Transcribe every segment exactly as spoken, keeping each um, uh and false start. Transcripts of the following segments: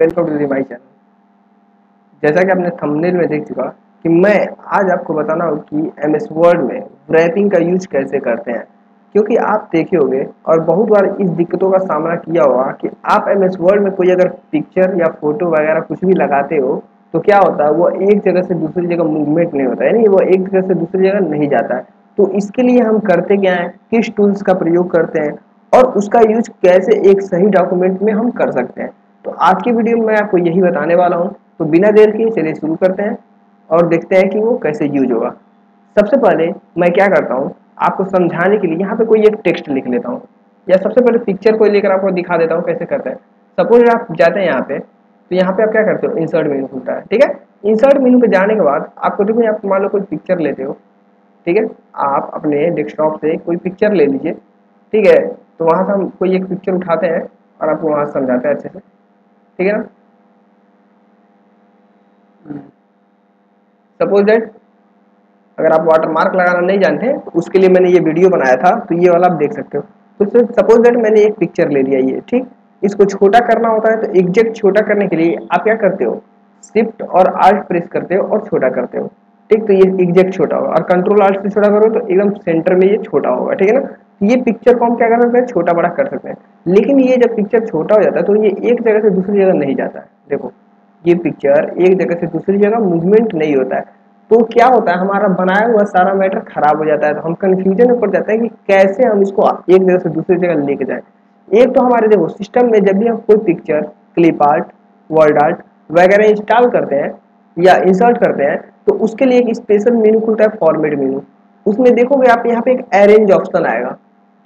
Welcome to my channel. जैसा कि आपने थंबनेल में देख चुका कि मैं आज आपको बताना हूँ कि एम एस वर्ड में रैपिंग का यूज कैसे करते हैं, क्योंकि आप देखे होंगे और बहुत बार इस दिक्कतों का सामना किया होगा कि आप एम एस वर्ड में कोई अगर पिक्चर या फोटो वगैरह कुछ भी लगाते हो तो क्या होता है, वो एक जगह से दूसरी जगह मूवमेंट नहीं होता है, यानी वो एक जगह से दूसरी जगह नहीं जाता है। तो इसके लिए हम करते क्या हैं, किस टूल्स का प्रयोग करते हैं और उसका यूज कैसे एक सही डॉक्यूमेंट में हम कर सकते हैं, तो आज की वीडियो में मैं आपको यही बताने वाला हूं। तो बिना देर किए चलिए शुरू करते हैं और देखते हैं कि वो कैसे यूज होगा। सबसे पहले मैं क्या करता हूं, आपको समझाने के लिए यहाँ पे कोई एक टेक्स्ट लिख लेता हूं, या सबसे पहले पिक्चर को लेकर आपको दिखा देता हूं कैसे करते हैं। सपोज आप जाते हैं यहाँ पे, तो यहाँ पे आप क्या करते हो, इंसर्ट मेनू खुलता है। ठीक है, इंसर्ट मेनू पर जाने के बाद आपको देखो, आप मान लो कोई पिक्चर लेते हो, ठीक है, आप अपने डेस्कटॉप से कोई पिक्चर ले लीजिए। ठीक है, तो वहाँ से हम कोई एक पिक्चर उठाते हैं और आपको वहाँ से समझाते हैं अच्छे से, ठीक है ना। सपोज दैट अगर आप वाटरमार्क लगाना नहीं जानते हैं तो उसके लिए मैंने ये वीडियो बनाया था, तो ये वाला आप देख सकते हो। तो सपोज दैट मैंने एक पिक्चर ले लिया ये, ठीक, इसको छोटा करना होता है, तो एग्जैक्ट छोटा करने के लिए आप क्या करते हो, शिफ्ट और आल्ट प्रेस करते हो और छोटा करते हो। ठीक, तो ये एग्जैक्ट छोटा होगा और कंट्रोल आल्ट से छोटा करो तो एकदम सेंटर में ये छोटा होगा। ठीक है ना, ये पिक्चर को हम क्या कर सकते हैं, छोटा बड़ा कर सकते हैं। लेकिन ये जब पिक्चर छोटा हो जाता है तो ये एक जगह से दूसरी जगह नहीं जाता है। देखो ये पिक्चर एक जगह से दूसरी जगह मूवमेंट नहीं होता है, तो क्या होता है, हमारा बनाया हुआ सारा मैटर खराब हो जाता है। तो हम कंफ्यूजन में पड़ जाते हैं कि कैसे हम इसको एक जगह से दूसरी जगह लेके जाए। एक तो हमारे देखो सिस्टम में जब भी हम कोई picture clip art, word art वगैरह इंस्टॉल करते हैं या इंसर्ट करते हैं, तो उसके लिए एक स्पेशल मेनू खुलता है, फॉर्मेट मेनू। उसमें देखोगे आप यहाँ पे एक अरेंज ऑप्शन आएगा,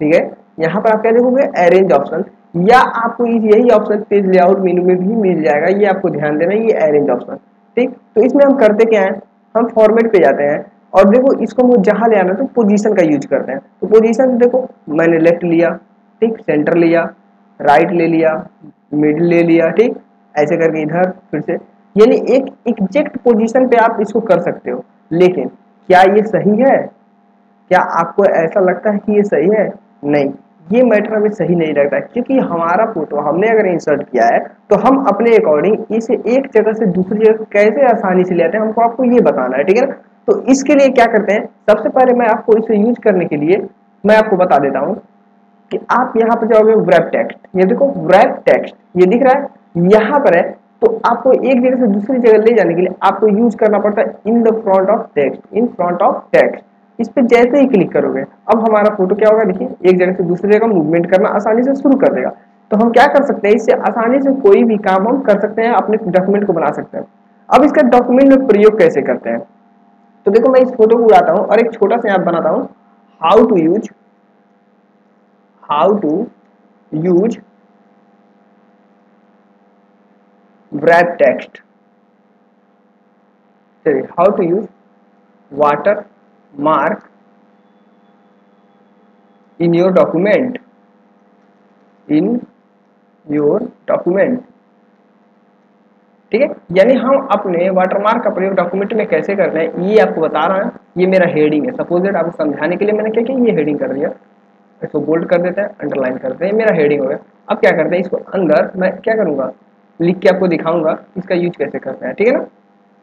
ठीक है, यहाँ पर आप क्या देखोगे, अरेंज ऑप्शन, या आपको यही ऑप्शन पेज लेआउट मेनू में भी मिल जाएगा, ये आपको ध्यान देना है, ये अरेंज ऑप्शन। ठीक, तो इसमें हम करते क्या है, हम फॉर्मेट पे जाते हैं और देखो इसको मुझे जहाँ ले आना तो पोजीशन का यूज करते हैं। तो पोजीशन देखो मैंने लेफ्ट लिया, ठीक, सेंटर लिया, राइट ले लिया, मिडिल ले लिया, ठीक, ऐसे करके इधर फिर से, यानी एक एग्जैक्ट पोजीशन पे आप इसको कर सकते हो। लेकिन क्या ये सही है, क्या आपको ऐसा लगता है कि ये सही है, नहीं, ये मैटर हमें सही नहीं लगता, क्योंकि हमारा फोटो हमने अगर इंसर्ट किया है तो हम अपने अकॉर्डिंग इसे एक जगह से दूसरी जगह कैसे आसानी से ले आते हैं, हमको आपको ये बताना है। ठीक है ना, तो इसके लिए क्या करते हैं, सबसे पहले मैं आपको इसे यूज करने के लिए मैं आपको बता देता हूँ कि आप यहाँ पर जाओगे रैप टेक्स्ट, ये देखो रैप टेक्स्ट ये दिख रहा है यहाँ पर है, तो आपको एक जगह से दूसरी जगह ले जाने के लिए आपको यूज करना पड़ता है in the front of text, in front of text. इस पे जैसे ही क्लिक करोगे अब हमारा फोटो क्या होगा, देखिए एक जगह से दूसरी जगह मूवमेंट करना आसानी से शुरू कर देगा। तो हम क्या कर सकते हैं, इससे आसानी से कोई भी काम हम कर सकते हैं, अपने डॉक्यूमेंट को बना सकते हैं। अब इसका डॉक्यूमेंट में प्रयोग कैसे करते हैं, तो देखो मैं इस फोटो को उड़ाता हूँ और एक छोटा सा ऐप बनाता हूँ, how to use how to use wrap text, how to use watermark in your document in your document ठीक है, यानी हम अपने वाटरमार्क का प्रयोग डॉक्यूमेंट में कैसे करना है ये आपको बता रहा है। ये मेरा हेडिंग है, सपोज दैट आपको समझाने के लिए मैंने क्या किया, ये हेडिंग कर दिया, इसको बोल्ड कर देते हैं, अंडरलाइन करते हैं, मेरा हेडिंग हो गया। अब क्या करते हैं, इसको अंदर मैं क्या करूँगा, लिख के आपको दिखाऊंगा इसका यूज कैसे करना है। ठीक है ना,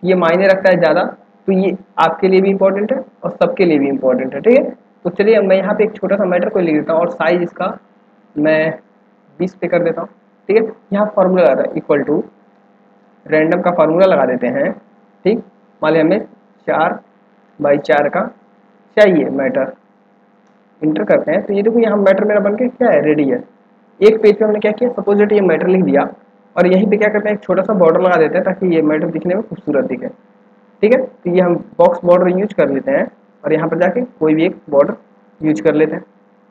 ये मायने रखता है ज़्यादा, तो ये आपके लिए भी इम्पोर्टेंट है और सबके लिए भी इम्पोर्टेंट है। ठीक है, तो चलिए अब मैं यहाँ पे एक छोटा सा मैटर को लिख देता हूँ और साइज इसका मैं बीस पे कर देता हूँ। ठीक है, यहाँ फार्मूला लगा रहा है इक्वल टू रैंडम का फार्मूला लगा देते हैं। ठीक, मान लिया हमें चार बाई चार का चाहिए मैटर, इंटर करते हैं, तो ये देखो यहाँ मैटर मेरा बन के क्या है, रेडी है। एक पेज पर हमने क्या किया, सपोज दैट ये मैटर लिख दिया और यहीं पर क्या करते हैं, एक छोटा सा बॉर्डर लगा देते हैं ताकि ये मैटर दिखने में खूबसूरत दिखे। ठीक है, तो ये हम बॉक्स बॉर्डर यूज कर लेते हैं और यहाँ पर जाके कोई भी एक बॉर्डर यूज कर लेते हैं।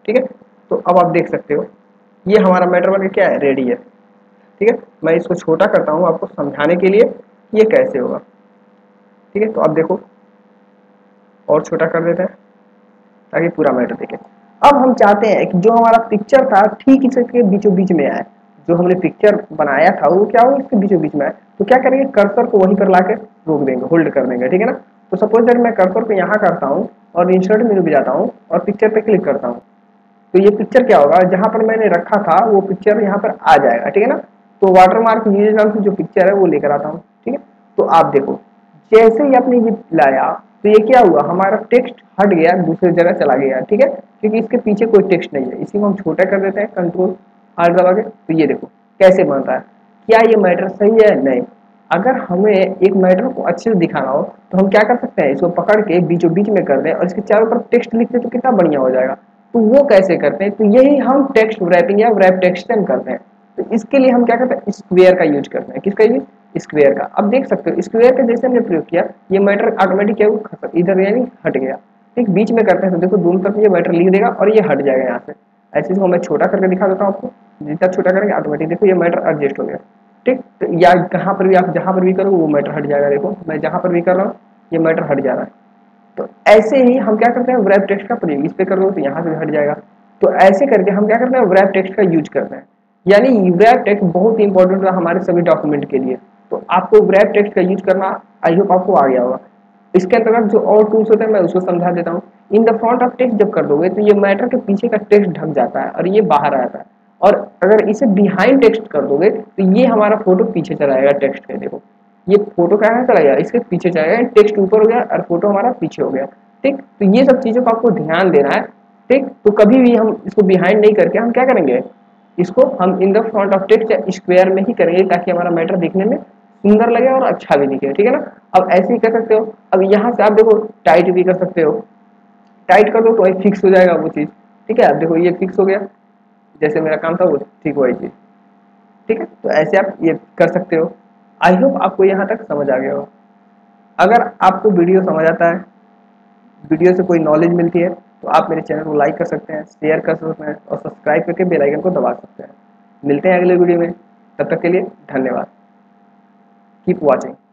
ठीक है, तो अब आप देख सकते हो ये हमारा मैटर बनकर क्या है, रेडी है। ठीक है, मैं इसको छोटा करता हूँ आपको समझाने के लिए ये कैसे होगा। ठीक है, तो आप देखो और छोटा कर देते हैं ताकि पूरा मैटर देखे। अब हम चाहते हैं कि जो हमारा पिक्चर था ठीक इसके बीचों बीच में आए, जो हमने पिक्चर बनाया था वो क्या हो, इसके बीचों बीच में आए, तो क्या करेंगे, कर्सर को वहीं पर लाके रोक देंगे, होल्ड कर देंगे। ठीक है ना, तो सपोज दैट मैं कर्सर को यहाँ करता हूँ और इंसर्ट मेनू पे जाता हूँ और पिक्चर पे क्लिक करता हूँ, तो ये पिक्चर क्या होगा, जहाँ पर मैंने रखा था वो पिक्चर यहाँ पर आ जाएगा। ठीक है ना, तो वाटरमार्क यूजर नाम से जो पिक्चर है वो लेकर आता हूँ, ठीक है। तो आप देखो जैसे ही आपने ये लाया तो ये क्या हुआ, हमारा टेक्स्ट हट गया, दूसरी जगह चला गया, ठीक है, क्योंकि इसके पीछे कोई टेक्स्ट नहीं है। इसी को हम छोटा कर देते हैं, कंट्रोल आर दबा के। तो ये देखो कैसे बनता है, क्या ये मैटर सही है? नहीं। अगर हमें एक मैटर को अच्छे से दिखाना हो तो हम क्या कर सकते हैं, इसको पकड़ के बीचों बीच में कर दें और इसके चारों तरफ टेक्स्ट लिख दें तो कितना बढ़िया हो जाएगा। तो वो कैसे करते हैं, तो यही हम टेक्स्ट रैपिंग या रैप टेक्सचर करते हैं। तो इसके लिए हम क्या करते हैं, स्क्वायर का यूज करते हैं। किसका यूज? स्क्वायर का। अब देख सकते हो स्क्वायर का जैसे हमने प्रयोग किया ये मैटर ऑटोमेटिक क्या हुआ, इधर यानी हट गया। ठीक, बीच में करते हैं तो देखो दोनों तरफ ये मैटर लिख देगा और ये हट जाएगा यहाँ से। ऐसे इसको मैं छोटा करके दिखा देता हूँ आपको, जितना छोटा करेंगे ऑटोमेटिक देखो ये मैटर एडजस्ट हो गया। ठीक, तो या कहाँ पर भी आप जहाँ पर भी करो वो मैटर हट जाएगा। देखो मैं जहाँ पर भी कर रहा हूँ ये मैटर हट जा रहा है। तो ऐसे ही हम क्या करते हैं, रैप टेक्स्ट का प्रयोग इस पर कर लो तो यहाँ से हट जाएगा। तो ऐसे करके हम क्या करते हैं, रैप टेक्स्ट का यूज करते हैं। यानी रैप टेक्स्ट बहुत इंपॉर्टेंट है हमारे सभी डॉक्यूमेंट के लिए। तो आपको रैप टेक्स्ट का यूज करना आई होप आपको आ गया होगा। इसके अंतर्गत जो और टूल्स होते हैं मैं उसको समझा देता हूँ। In the front of text जब कर दोगे तो ये मैटर के पीछे का टेक्स्ट ढक जाता है और ये बाहर आता है, और अगर इसे बिहाइंड टेक्स्ट कर दोगे तो ये हमारा फोटो पीछे चला जाएगा टेक्स्ट के। देखो ये फोटो कहाँ चला गया, इसके पीछे चला गया, टेक्स्ट ऊपर हो गया और फोटो हमारा पीछे हो गया। ठीक, तो ये सब चीज़ों का आपको ध्यान देना है। ठीक, तो कभी भी हम इसको बिहाइंड नहीं करके हम क्या करेंगे, इसको हम in the front of text या स्क्वायर में ही करेंगे ताकि हमारा मैटर दिखने में सुंदर लगे और अच्छा भी दिखे, ठीक है ना। अब ऐसे ही कर सकते हो। अब यहाँ से आप देखो टाइट भी कर सकते हो, टाइट कर दो तो वही फिक्स हो जाएगा वो चीज़, ठीक है। आप देखो ये फिक्स हो गया, जैसे मेरा काम था वो ठीक हुआ चीज़, ठीक है। तो ऐसे आप ये कर सकते हो। आई होप आपको यहाँ तक समझ आ गया हो। अगर आपको वीडियो समझ आता है, वीडियो से कोई नॉलेज मिलती है तो आप मेरे चैनल को लाइक कर सकते हैं, शेयर कर सकते हैं और सब्सक्राइब करके बेल आइकन को दबा सकते हैं। मिलते हैं अगले वीडियो में, तब तक के लिए धन्यवाद। Keep watching.